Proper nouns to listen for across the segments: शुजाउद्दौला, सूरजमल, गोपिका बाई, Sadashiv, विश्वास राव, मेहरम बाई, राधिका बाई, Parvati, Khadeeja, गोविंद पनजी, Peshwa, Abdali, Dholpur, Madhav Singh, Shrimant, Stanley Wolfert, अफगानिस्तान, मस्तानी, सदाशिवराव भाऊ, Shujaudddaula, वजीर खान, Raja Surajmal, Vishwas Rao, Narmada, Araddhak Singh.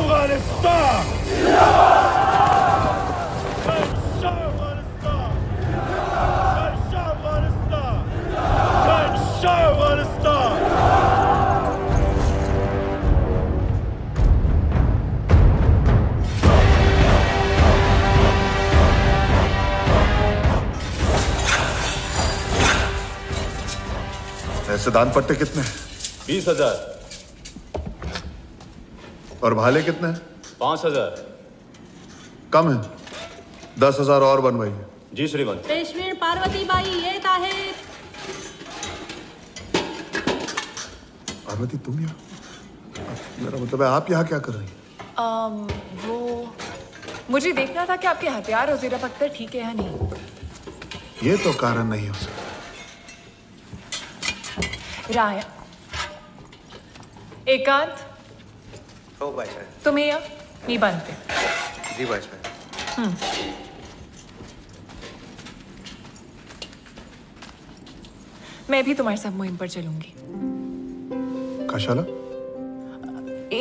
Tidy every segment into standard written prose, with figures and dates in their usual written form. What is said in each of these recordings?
अफगानिस्तान ऐसे दान पट्टे कितने? 20,000। और भाले कितने हैं? 5,000। कम है, 10,000 और बनवाइए। जी श्रीमंत। पेशवीर पार्वती बाई ये ताहे। पार्वती तुम यहाँ? मेरा मतलब है आप यहाँ क्या कर रही हैं? वो मुझे देखना था कि आपके हथियार और जीरा पत्थर ठीक है या नहीं। ये तो कारण नहीं हो सकता। राय एकांत तुम्हें या नहीं बांधते जी भाई साहब। मैं भी तुम्हारे साथ मुहिम पर चलूंगी। काशाला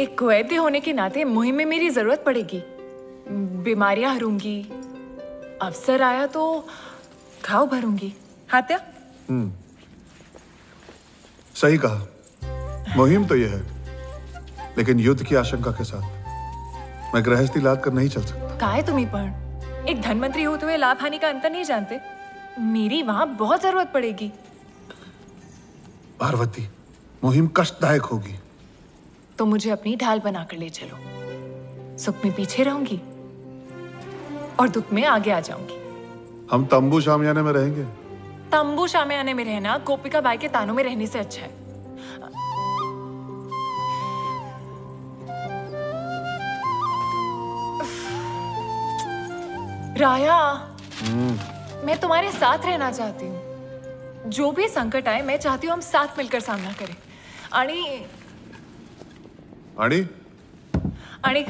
एक कुवैती होने के नाते मुहिम में मेरी जरूरत पड़ेगी। बीमारियां हरूंगी, अवसर आया तो घाव भरूंगी। हात्या सही कहा, मुहिम तो यह है लेकिन युद्ध की आशंका के साथ। मैं गृहस्थी लाद कर नहीं चल सकता। काहे तुम्ही पण एक धनमंत्री होते हुए लाभ हानि का अंतर नहीं जानते। मेरी वहां बहुत जरूरत पड़ेगी। पार्वती मुहिम कष्टदायक होगी। तो मुझे अपनी ढाल बनाकर ले चलो। सुख में पीछे रहूंगी और दुख में आगे आ जाऊंगी। हम तंबू शामियाने में रहेंगे। तंबू शामियाने में रहना गोपिका बाई के तानों में रहने से अच्छा है। राया मैं तुम्हारे साथ रहना चाहती हूँ। जो भी संकट आए मैं चाहती हूँ हम साथ मिलकर सामना करें। आणि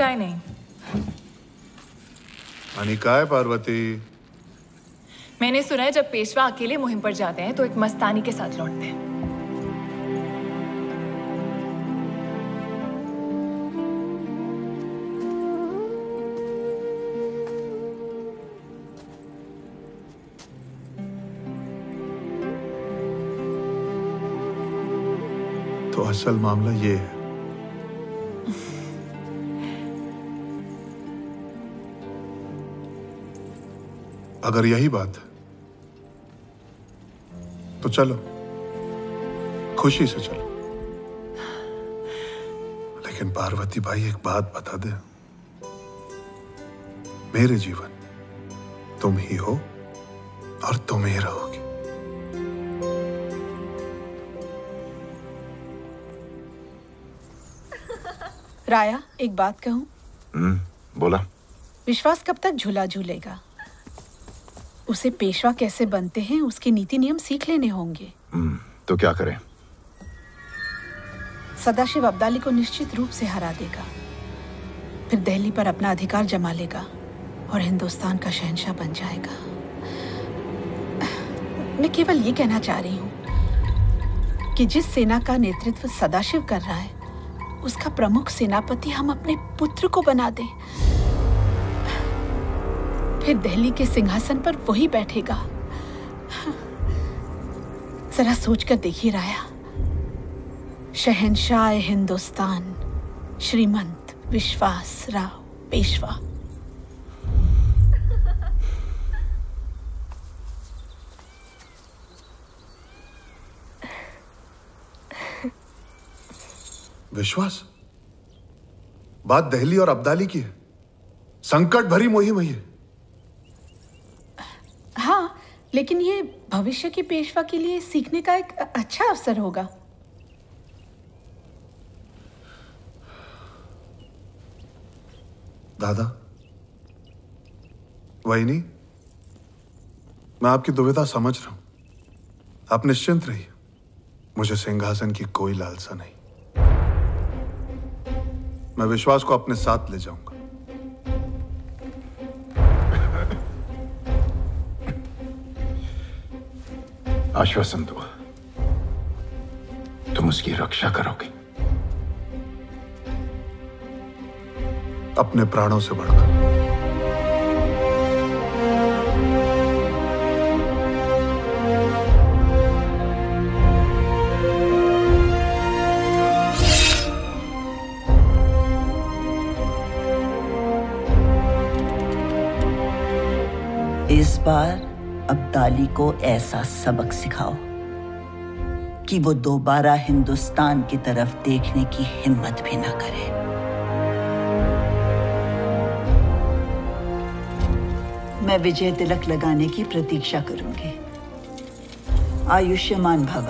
काय नहीं। आणि काय पार्वती? मैंने सुना है जब पेशवा अकेले मुहिम पर जाते हैं तो एक मस्तानी के साथ लौटते हैं। असल मामला ये है। अगर यही बात है तो चलो खुशी से चलो। लेकिन पार्वती भाई एक बात बता दे, मेरे जीवन तुम ही हो और तुम ही रहोगी। राया एक बात कहूँ? बोला। विश्वास कब तक झूला झूलेगा? उसे पेशवा कैसे बनते हैं उसके नीति नियम सीख लेने होंगे। तो क्या करें? सदाशिव अब्दाली को निश्चित रूप से हरा देगा, फिर दिल्ली पर अपना अधिकार जमा लेगा और हिंदुस्तान का शहंशाह बन जाएगा। मैं केवल ये कहना चाह रही हूँ कि जिस सेना का नेतृत्व सदाशिव कर रहा है उसका प्रमुख सेनापति हम अपने पुत्र को बना दें। फिर दिल्ली के सिंहासन पर वही बैठेगा। जरा सोचकर देखिए राया, शहंशाह हिंदुस्तान श्रीमंत विश्वास राव पेशवा। विश्वास बात दहली और अब्दाली की है। संकट भरी मुहिम है। हाँ लेकिन ये भविष्य के पेशवा के लिए सीखने का एक अच्छा अवसर होगा। दादा वाहिनी मैं आपकी दुविधा समझ रहा हूं। आप निश्चिंत रहिए, मुझे सिंहासन की कोई लालसा नहीं। मैं विश्वास को अपने साथ ले जाऊंगा। आश्वासन दो तुम उसकी रक्षा करोगे। अपने प्राणों से बढ़कर। इस बार अब्दाली को ऐसा सबक सिखाओ कि वो दोबारा हिंदुस्तान की तरफ देखने की हिम्मत भी ना करे। मैं विजय तिलक लगाने की प्रतीक्षा करूंगी। आयुष्मान भव।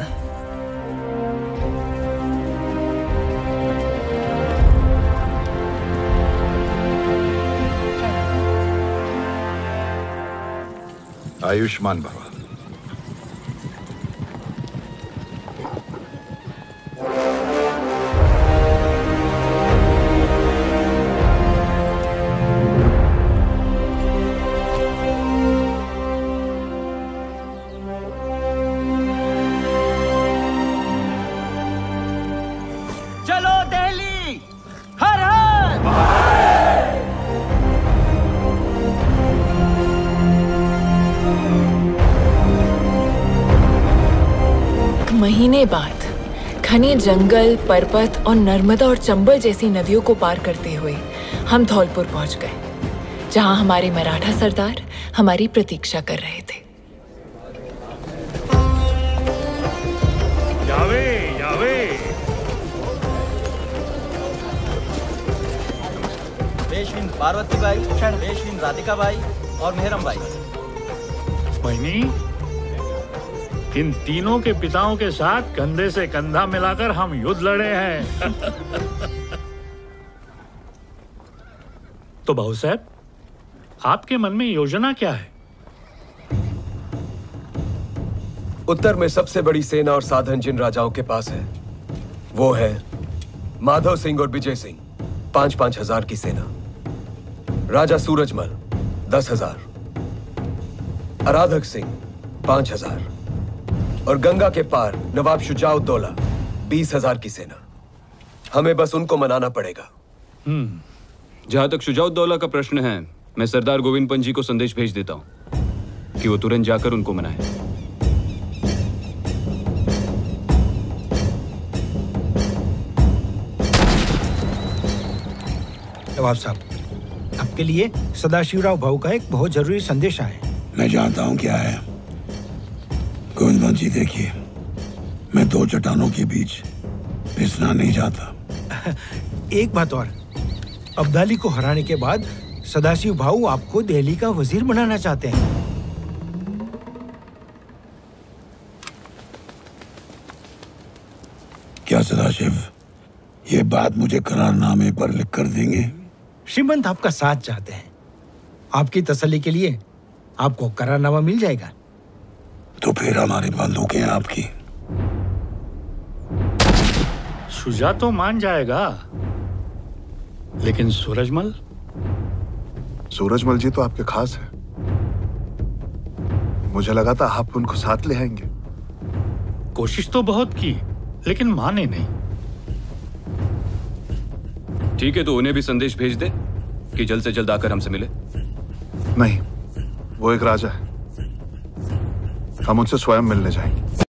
आयुष्मान भव। महीने बाद घने जंगल, पर्वत और नर्मदा और चंबल जैसी नदियों को पार करते हुए हम धौलपुर पहुंच गए, जहां हमारे मराठा सरदार हमारी प्रतीक्षा कर रहे थे। जावे, जावे। बेशविन पार्वती बाई, बेशविन राधिका बाई और मेहरम बाई। बहनी, इन तीनों के पिताओं के साथ कंधे से कंधा मिलाकर हम युद्ध लड़े हैं। तो बाबू साहब, आपके मन में योजना क्या है? उत्तर में सबसे बड़ी सेना और साधन जिन राजाओं के पास है वो है माधव सिंह और विजय सिंह 5-5 हजार की सेना, राजा सूरजमल 10,000, आराधक सिंह 5,000 और गंगा के पार नवाब शुजाउद्दौला 20,000 की सेना। हमें बस उनको मनाना पड़ेगा। जहां तक शुजाउद्दौला का प्रश्न है, मैं सरदार गोविंद पनजी को संदेश भेज देता हूं कि वो तुरंत जाकर उनको मनाए। नवाब साहब, आपके लिए सदाशिवराव भाऊ का एक बहुत जरूरी संदेश आया है। मैं जानता हूं क्या है। गोविंद जी, देखिए, मैं 2 चट्टानों के बीच पिसना नहीं चाहता। एक बात और, अब्दाली को हराने के बाद सदाशिव भाऊ आपको दिल्ली का वजीर बनाना चाहते हैं। क्या सदाशिव ये बात मुझे करारनामे पर लिख कर देंगे? श्रीमंत आपका साथ चाहते हैं। आपकी तसल्ली के लिए आपको करारनामा मिल जाएगा। तो फिर हमारी बंदूकें आपकी। शुजा तो मान जाएगा, लेकिन सूरजमल? सूरजमल जी तो आपके खास हैं। मुझे लगा था आप उनको साथ ले आएंगे। कोशिश तो बहुत की, लेकिन माने नहीं। ठीक है, तो उन्हें भी संदेश भेज दे कि जल्द से जल्द आकर हमसे मिले। नहीं, वो एक राजा है, हम उनसे स्वयं मिलने जाएंगे।